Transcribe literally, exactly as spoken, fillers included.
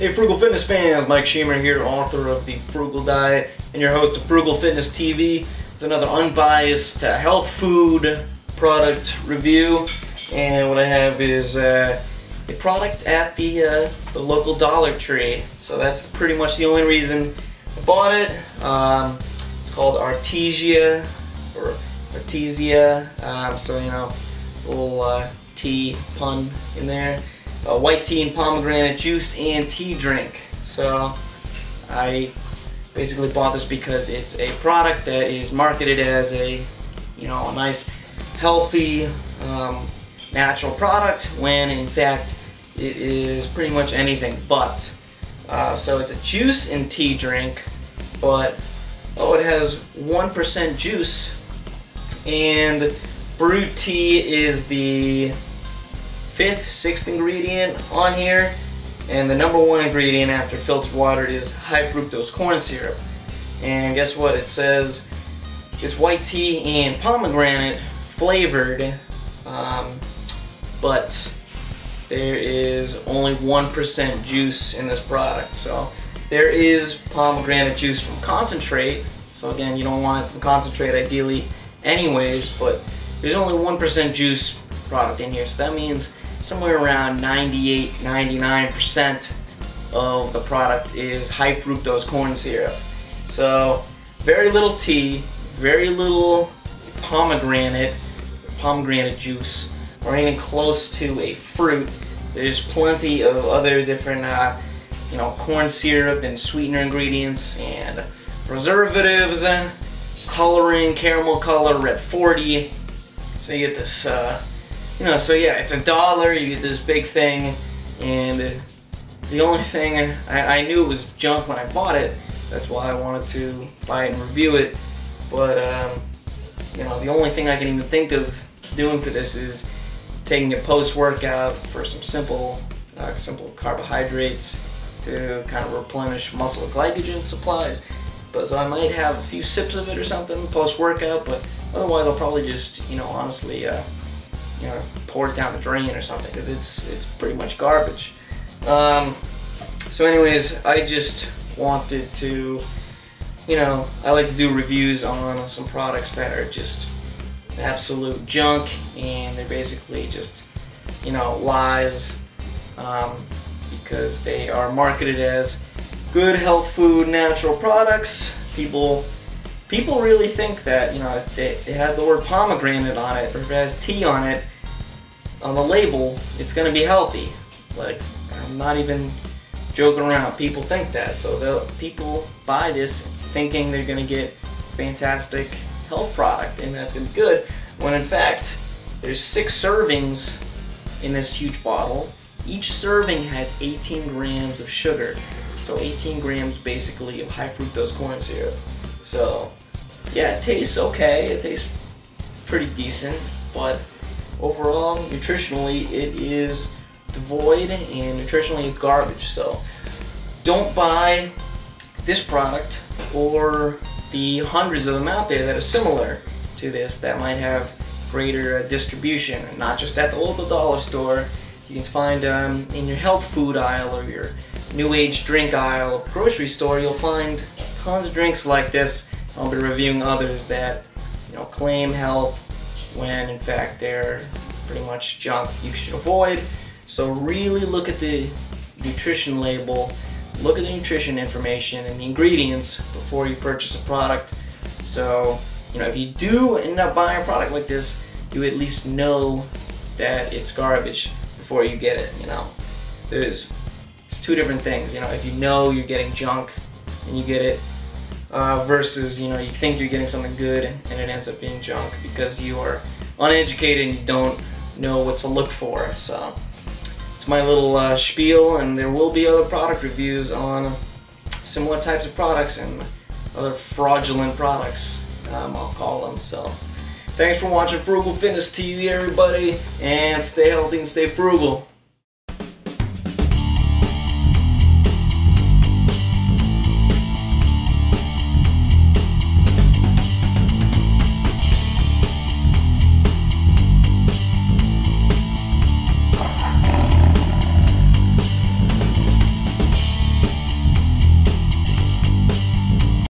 Hey Frugal Fitness fans, Mike Schiemer here, author of The Frugal Diet and your host of Frugal Fitness T V with another unbiased uh, health food product review. And what I have is uh, a product at the, uh, the local Dollar Tree. So that's pretty much the only reason I bought it. Um, it's called Arteasia or Arteasia, um, so you know, a little uh, tea pun in there. Uh, white tea and pomegranate juice and tea drink. So I basically bought this because it's a product that is marketed as a, you know, a nice, healthy, um, natural product when in fact it is pretty much anything but. Uh, so it's a juice and tea drink, but oh, it has one percent juice, and brewed tea is the fifth, sixth ingredient on here, and the number one ingredient after filtered water is high fructose corn syrup. And guess what? It says it's white tea and pomegranate flavored, um, but there is only one percent juice in this product. So there is pomegranate juice from concentrate. So again, you don't want it from concentrate ideally anyways, but there's only one percent juice product in here. So that means somewhere around ninety-eight, ninety-nine percent of the product is high fructose corn syrup. So very little tea, very little pomegranate, pomegranate juice, or anything close to a fruit. There's plenty of other different, uh, you know, corn syrup and sweetener ingredients and preservatives, coloring, caramel color, red forty. So you get this. Uh, You know, so yeah, it's a dollar, you get this big thing, and the only thing, I, I knew it was junk when I bought it, that's why I wanted to buy it and review it, but, um, you know, the only thing I can even think of doing for this is taking a post-workout for some simple, uh, simple carbohydrates to kind of replenish muscle glycogen supplies, but so I might have a few sips of it or something post-workout, but otherwise I'll probably just, you know, honestly, uh, you know, pour it down the drain or something, because it's it's pretty much garbage. Um, so anyways, I just wanted to, you know, I like to do reviews on some products that are just absolute junk, and they're basically just, you know, lies, um, because they are marketed as good health food, natural products. People People really think that, you know, if it, it has the word pomegranate on it, or if it has tea on it, on the label, it's going to be healthy. Like, I'm not even joking around. People think that. So people buy this thinking they're going to get fantastic health product, and that's going to be good, when in fact, there's six servings in this huge bottle. Each serving has eighteen grams of sugar. So eighteen grams, basically, of high fructose corn syrup. So, yeah, it tastes okay, it tastes pretty decent, but overall, nutritionally, it is devoid, and nutritionally, it's garbage. So, don't buy this product or the hundreds of them out there that are similar to this that might have greater distribution, not just at the local dollar store. You can find um, in your health food aisle or your new age drink aisle of the grocery store, you'll find tons of drinks like this. I'll be reviewing others that, you know, claim health when in fact they're pretty much junk you should avoid. So really look at the nutrition label, look at the nutrition information and the ingredients before you purchase a product. So, you know, if you do end up buying a product like this, you at least know that it's garbage before you get it, you know. There's it's two different things, you know, if you know you're getting junk and you get it, uh, versus, you know, you think you're getting something good and it ends up being junk because you are uneducated and you don't know what to look for. So it's my little uh, spiel, and there will be other product reviews on similar types of products and other fraudulent products, um, I'll call them. So thanks for watching Frugal Fitness T V, everybody, and stay healthy and stay frugal.